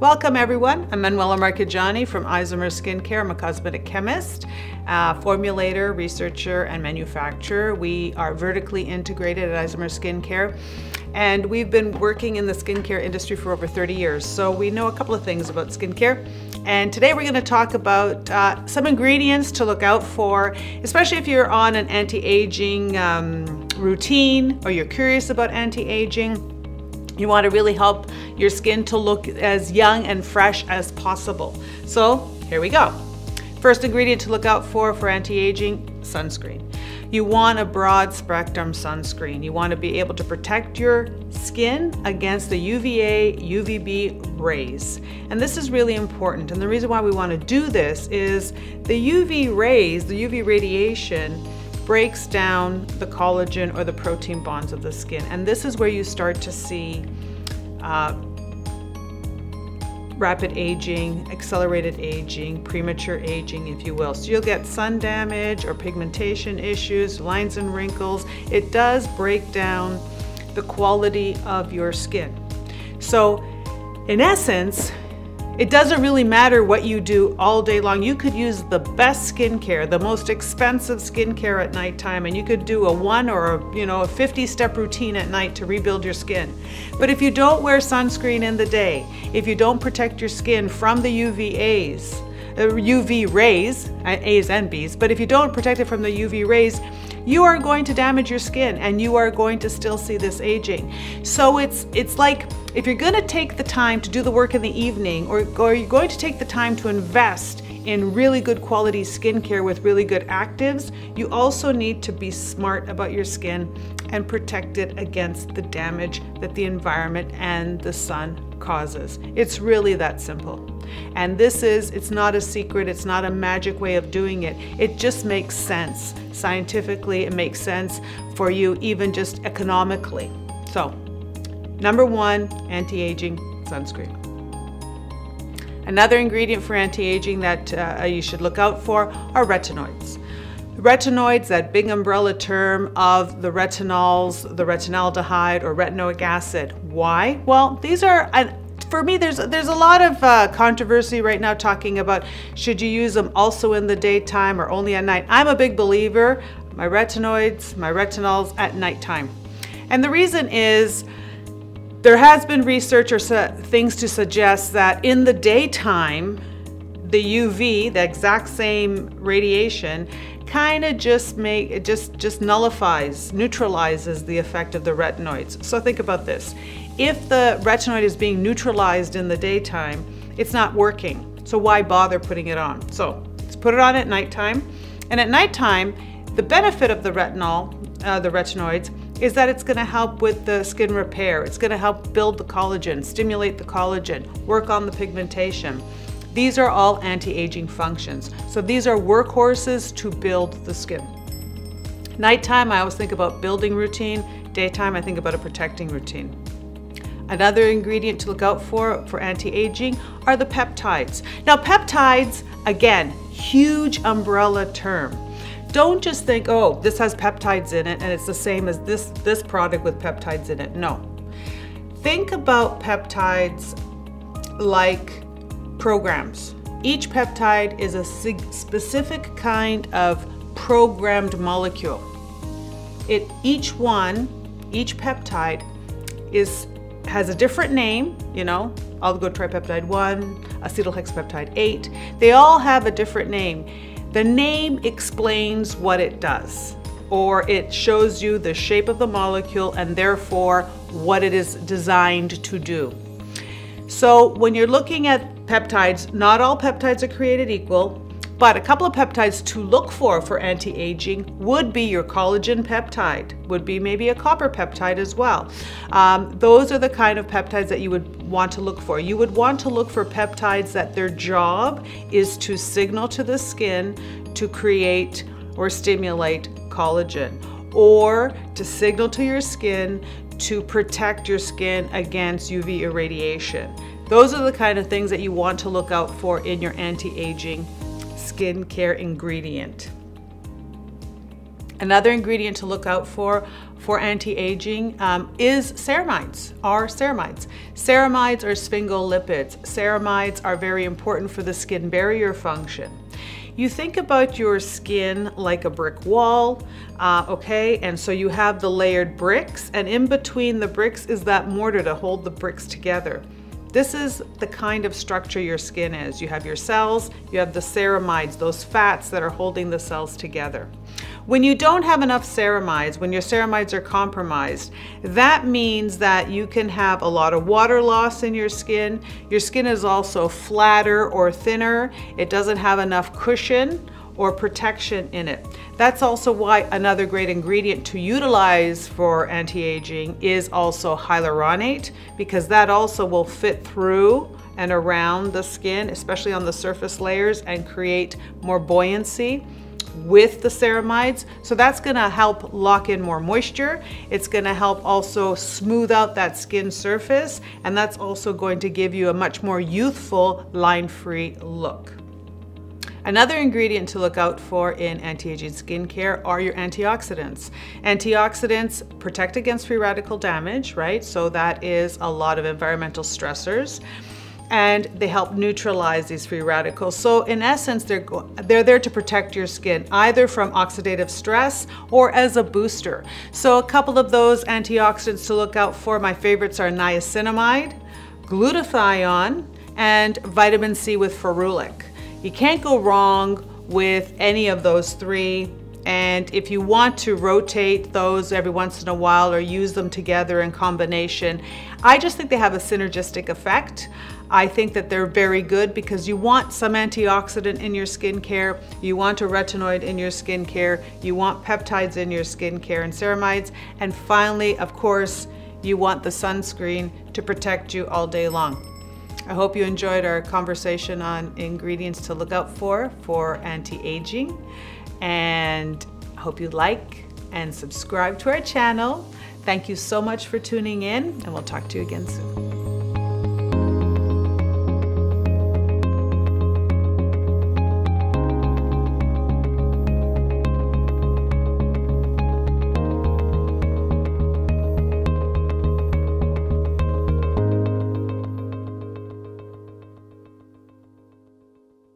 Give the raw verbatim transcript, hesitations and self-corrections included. Welcome everyone, I'm Manuela Marcheggiani from Isomer Skincare. I'm a cosmetic chemist, uh, formulator, researcher, and manufacturer. We are vertically integrated at Isomer Skincare, and we've been working in the skincare industry for over thirty years, so we know a couple of things about skincare. And today we're going to talk about uh, some ingredients to look out for, especially if you're on an anti-aging um, routine or you're curious about anti-aging. You want to really help your skin to look as young and fresh as possible. So here we go. First ingredient to look out for for anti-aging, sunscreen. You want a broad spectrum sunscreen. You want to be able to protect your skin against the U V A, U V B rays. And this is really important. And the reason why we want to do this is the U V rays, the U V radiation, breaks down the collagen or the protein bonds of the skin. And this is where you start to see uh, rapid aging, accelerated aging, premature aging, if you will. So you'll get sun damage or pigmentation issues, lines and wrinkles. It does break down the quality of your skin. So in essence, it doesn't really matter what you do all day long. You could use the best skincare, the most expensive skincare at nighttime, and you could do a one or a, you know, a fifty step routine at night to rebuild your skin. But if you don't wear sunscreen in the day, if you don't protect your skin from the U V As, the U V rays, A's and B's, but if you don't protect it from the U V rays, you are going to damage your skin and you are going to still see this aging. So it's it's like, if you're going to take the time to do the work in the evening, or, or you're going to take the time to invest in really good quality skincare with really good actives, you also need to be smart about your skin and protect it against the damage that the environment and the sun causes. It's really that simple. And this is, it's not a secret, it's not a magic way of doing it. It just makes sense. Scientifically, it makes sense for you, even just economically. So, number one, anti-aging sunscreen. Another ingredient for anti-aging that uh, you should look out for are retinoids. Retinoids, that big umbrella term of the retinols, the retinaldehyde or retinoic acid. Why? Well, these are an For me, there's, there's a lot of uh, controversy right now talking about should you use them also in the daytime or only at night. I'm a big believer, my retinoids, my retinols at nighttime. And the reason is there has been research or su- things to suggest that in the daytime, the U V, the exact same radiation, kind of just make it just just nullifies, neutralizes the effect of the retinoids. So think about this. If the retinoid is being neutralized in the daytime, it's not working. So why bother putting it on? So let's put it on at nighttime. And at nighttime, the benefit of the retinol, uh, the retinoids, is that it's going to help with the skin repair. It's going to help build the collagen, stimulate the collagen, work on the pigmentation. These are all anti-aging functions. So these are workhorses to build the skin. Nighttime, I always think about building routine. Daytime, I think about a protecting routine. Another ingredient to look out for for anti-aging are the peptides. Now peptides, again, huge umbrella term. Don't just think, oh, this has peptides in it and it's the same as this, this product with peptides in it. No. Think about peptides like programs. Each peptide is a specific kind of programmed molecule. It, each one, each peptide is has a different name, you know, oligotripeptide one, acetylhexapeptide eight. They all have a different name. The name explains what it does, or it shows you the shape of the molecule and therefore what it is designed to do. So when you're looking at peptides, not all peptides are created equal, but a couple of peptides to look for for anti-aging would be your collagen peptide, would be maybe a copper peptide as well. Um, those are the kind of peptides that you would want to look for. You would want to look for peptides that their job is to signal to the skin to create or stimulate collagen, or to signal to your skin to protect your skin against U V irradiation. Those are the kind of things that you want to look out for in your anti-aging skincare ingredient. Another ingredient to look out for for anti-aging um, is ceramides, are ceramides. Ceramides are sphingolipids. Ceramides are very important for the skin barrier function. You think about your skin like a brick wall, uh, okay? And so you have the layered bricks, and in between the bricks is that mortar to hold the bricks together. This is the kind of structure your skin is. You have your cells, you have the ceramides, those fats that are holding the cells together. When you don't have enough ceramides, when your ceramides are compromised, that means that you can have a lot of water loss in your skin. Your skin is also flatter or thinner. It doesn't have enough cushion or protection in it. That's also why another great ingredient to utilize for anti-aging is also hyaluronate, because that also will fit through and around the skin, especially on the surface layers, and create more buoyancy with the ceramides. So that's gonna help lock in more moisture. It's gonna help also smooth out that skin surface, and that's also going to give you a much more youthful, line-free look. Another ingredient to look out for in anti-aging skincare are your antioxidants. Antioxidants protect against free radical damage, right? So that is a lot of environmental stressors, and they help neutralize these free radicals. So in essence, they're, they're there to protect your skin, either from oxidative stress or as a booster. So a couple of those antioxidants to look out for, my favorites are niacinamide, glutathione, and vitamin C with ferulic. You can't go wrong with any of those three. And if you want to rotate those every once in a while or use them together in combination, I just think they have a synergistic effect. I think that they're very good because you want some antioxidant in your skincare, you want a retinoid in your skincare, you want peptides in your skincare and ceramides, and finally, of course, you want the sunscreen to protect you all day long. I hope you enjoyed our conversation on ingredients to look out for for anti-aging, and I hope you like and subscribe to our channel. Thank you so much for tuning in, and we'll talk to you again soon.